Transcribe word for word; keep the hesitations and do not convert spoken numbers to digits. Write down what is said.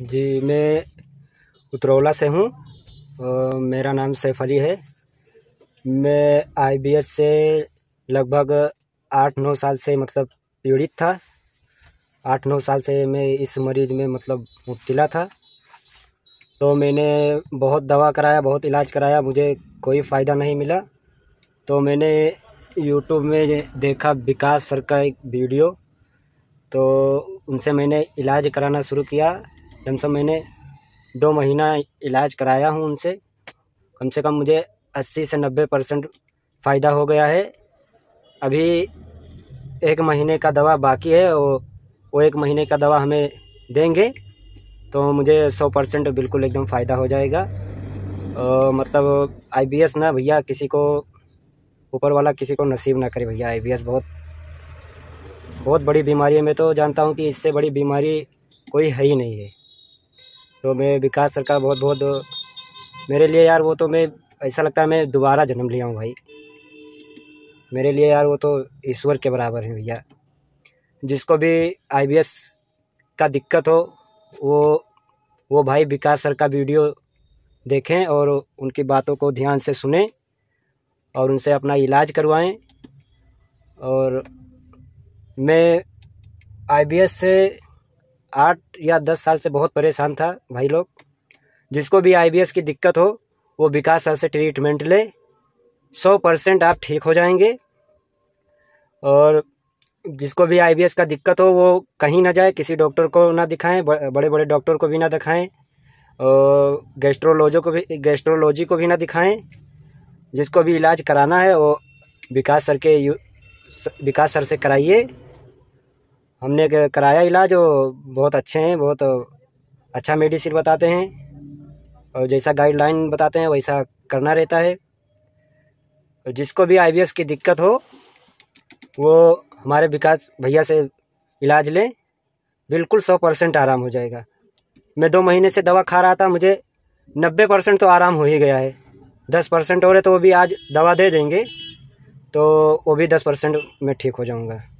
जी, मैं उतरौला से हूँ। मेरा नाम सैफ अली है। मैं आईबीएस से लगभग आठ नौ साल से मतलब पीड़ित था। आठ नौ साल से मैं इस मरीज़ में मतलब मुब्तला था। तो मैंने बहुत दवा कराया, बहुत इलाज कराया, मुझे कोई फ़ायदा नहीं मिला। तो मैंने यूट्यूब में देखा विकास सर का एक वीडियो, तो उनसे मैंने इलाज कराना शुरू किया। कम से कम मैंने दो महीना इलाज कराया हूँ उनसे। कम से कम मुझे अस्सी से नब्बे परसेंट फ़ायदा हो गया है। अभी एक महीने का दवा बाकी है, वो वो एक महीने का दवा हमें देंगे तो मुझे सौ परसेंट बिल्कुल एकदम फ़ायदा हो जाएगा। और मतलब आईबीएस ना भैया, किसी को ऊपर वाला किसी को नसीब ना करे भैया। आईबीएस बहुत बहुत बड़ी बीमारी है। मैं तो जानता हूँ कि इससे बड़ी बीमारी कोई है ही नहीं है। तो मैं विकास सर का बहुत बहुत मेरे लिए यार, वो तो मैं ऐसा लगता है मैं दोबारा जन्म लिया हूँ भाई। मेरे लिए यार वो तो ईश्वर के बराबर है भैया। जिसको भी आईबीएस का दिक्कत हो वो वो भाई विकास सर का वीडियो देखें और उनकी बातों को ध्यान से सुनें और उनसे अपना इलाज करवाएं। और मैं आईबीएस से आठ या दस साल से बहुत परेशान था भाई लोग। जिसको भी आईबीएस की दिक्कत हो वो विकास सर से ट्रीटमेंट ले, सौ परसेंट आप ठीक हो जाएंगे। और जिसको भी आईबीएस का दिक्कत हो वो कहीं ना जाए, किसी डॉक्टर को ना दिखाएं, बड़े बड़े डॉक्टर को भी ना दिखाएं और गैस्ट्रोलॉजी को भी गैस्ट्रोलॉजी को भी ना दिखाएं। जिसको भी इलाज कराना है वो विकास सर के विकास सर से कराइए। हमने कराया इलाज, वो बहुत अच्छे हैं, बहुत अच्छा मेडिसिन बताते हैं और जैसा गाइडलाइन बताते हैं वैसा करना रहता है। और जिसको भी आईबीएस की दिक्कत हो वो हमारे विकास भैया से इलाज लें, बिल्कुल सौ परसेंट आराम हो जाएगा। मैं दो महीने से दवा खा रहा था, मुझे नब्बे परसेंट तो आराम हो ही गया है। दस परसेंट और है तो वो भी आज दवा दे देंगे, तो वो भी दस परसेंट में ठीक हो जाऊंगा।